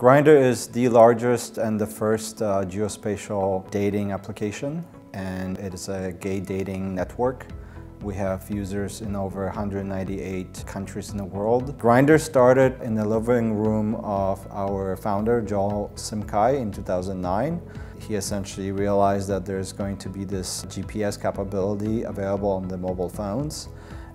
Grindr is the largest and the first geospatial dating application, and it is a gay dating network. We have users in over 198 countries in the world. Grindr started in the living room of our founder, Joel Simkai, in 2009. He essentially realized that there's going to be this GPS capability available on the mobile phones.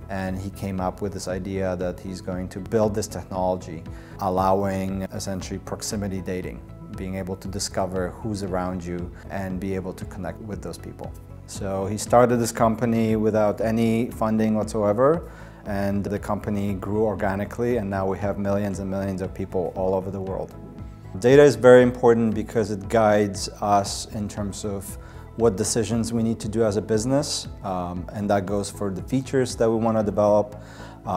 And he came up with this idea that he's going to build this technology, allowing essentially proximity dating, being able to discover who's around you and be able to connect with those people. So he started this company without any funding whatsoever, and the company grew organically, and now we have millions and millions of people all over the world. Data is very important because it guides us in terms of what decisions we need to do as a business, and that goes for the features that we want to develop,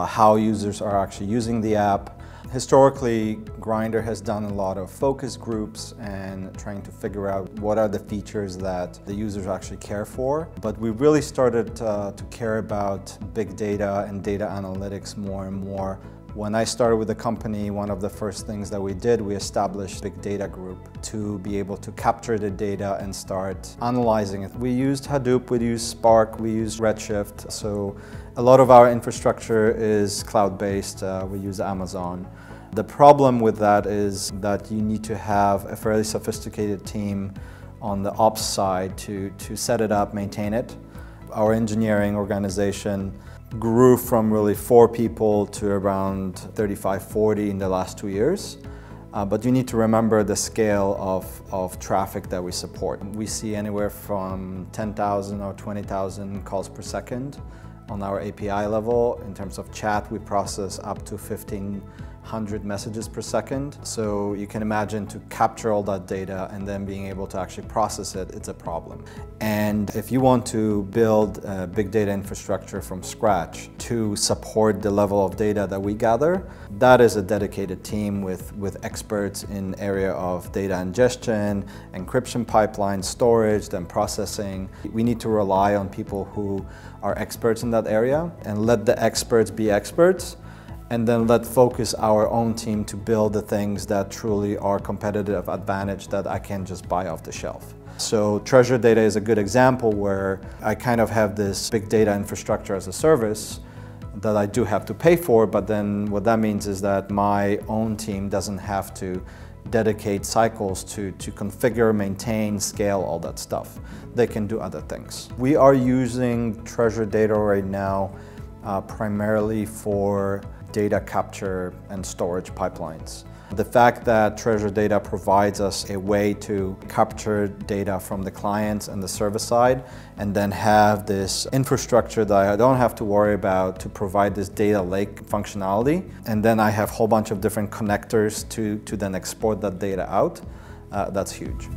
how users are actually using the app. Historically, Grindr has done a lot of focus groups and trying to figure out what are the features that the users actually care for. But we really started to care about big data and data analytics more and more. When I started with the company, one of the first things that we did, we established a big data group to be able to capture the data and start analyzing it. We used Hadoop, we used Spark, we used Redshift. So a lot of our infrastructure is cloud-based. We use Amazon. The problem with that is that you need to have a fairly sophisticated team on the ops side to set it up, maintain it. Our engineering organization grew from really 4 people to around 35, 40 in the last 2 years. But you need to remember the scale of traffic that we support. We see anywhere from 10,000 or 20,000 calls per second on our API level. In terms of chat, we process up to 1,500 messages per second. So you can imagine to capture all that data and then being able to actually process it, it's a problem. And if you want to build a big data infrastructure from scratch to support the level of data that we gather, that is a dedicated team with experts in area of data ingestion, encryption pipelines, storage, then processing. We need to rely on people who are experts in that area and let the experts be experts. And then let's focus our own team to build the things that truly are competitive advantage that I can just buy off the shelf. So Treasure Data is a good example where I kind of have this big data infrastructure as a service that I do have to pay for, but then what that means is that my own team doesn't have to dedicate cycles to configure, maintain, scale, all that stuff. They can do other things. We are using Treasure Data right now primarily for data capture and storage pipelines. The fact that Treasure Data provides us a way to capture data from the clients and the server side, and then have this infrastructure that I don't have to worry about to provide this data lake functionality. And then I have a whole bunch of different connectors to then export that data out. That's huge.